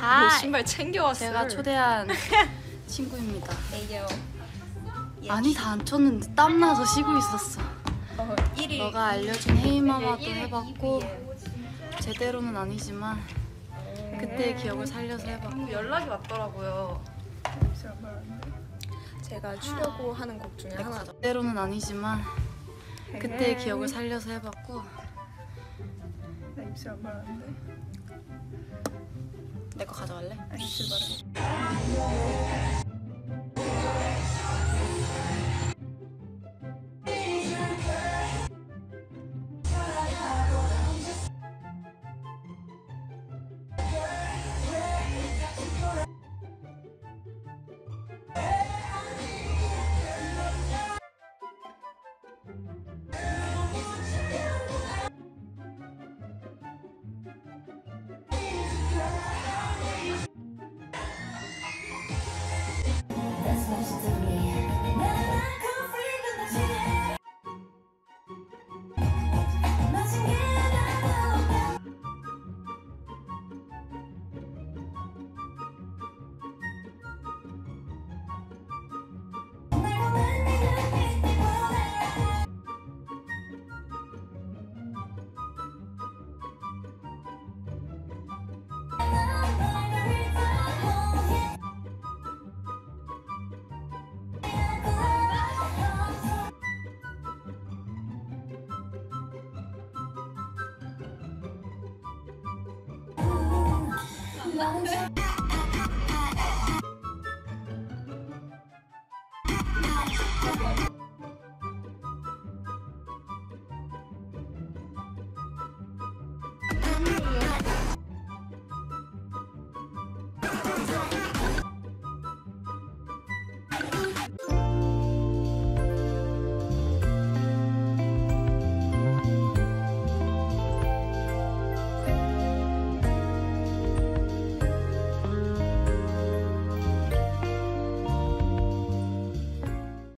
뭐 신발 챙겨왔어요. 제가 초대한 친구입니다. 에이요. 아니 다 안 쳤는데 땀나서 쉬고 있었어. 너가 알려준 헤이마마도 해봤고 제대로는 아니지만 그때의 기억을 살려서 해봤고 연락이 왔더라고요. 제가 추려고 하는 곡 중에 하나죠. 제대로는 아니지만 그때의 기억을 살려서 해봤고 나 입술 안 말하는데? 내 거 가져갈래? 아, 입술 말해.